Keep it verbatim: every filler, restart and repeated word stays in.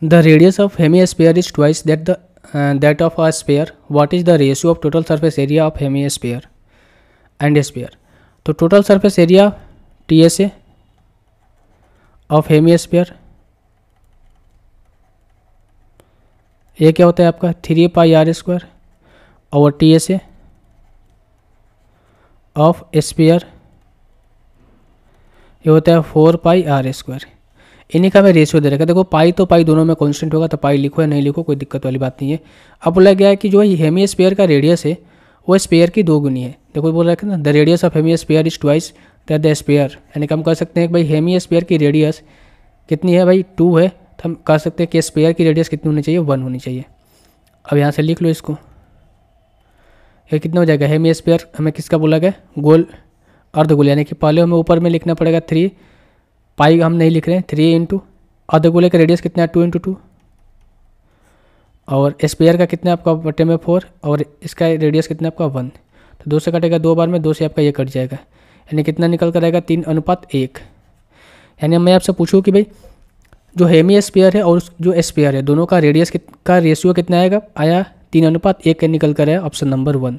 The radius of hemisphere is twice that the uh, that of a sphere. What is the ratio of total surface area of hemisphere and sphere? तो total surface area T S A of hemisphere ये क्या होता है आपका three pi R square और T S A of sphere ये होता है फोर पाई आर स्क्वायर। इन्हीं का मैं रेशियो दे रखा है। देखो पाई तो पाई दोनों में कांस्टेंट होगा, तो पाई लिखो या नहीं लिखो कोई दिक्कत वाली बात नहीं है। अब बोला गया है कि जो हेमी स्फीयर का रेडियस है वो स्फीयर की दो गुनी है। देखो बोला रखा है ना the radius of hemisphere is twice that the sphere, यानी हम कह सकते हैं कि भाई हेमी स्फीयर की रेडियस कितनी है भाई टू है, तो हम कह सकते हैं कि स्फीयर की रेडियस कितनी होनी चाहिए वन होनी चाहिए। अब यहाँ से लिख लो इसको, ये कितना हो जाएगा हेमी स्फीयर हमें किसका बोला गया गोल अर्धगोल, यानी कि पहले हमें ऊपर में लिखना पड़ेगा थ्री पाई हम नहीं लिख रहे हैं थ्री इंटू अर्धगोले का रेडियस कितना है टू इंटू टू और स्फीयर का कितना है आपका बटे में फोर और इसका रेडियस कितना आपका वन, तो दो से कटेगा दो बार में, दो से आपका ये कट जाएगा यानी कितना निकल कर आएगा तीन अनुपात एक। यानी मैं आपसे पूछूँ कि भाई जो हेमी स्फीयर है और जो स्फीयर है दोनों का रेडियस का रेशियो कितना आएगा आया तीन अनुपात एक निकल कर आया ऑप्शन नंबर वन।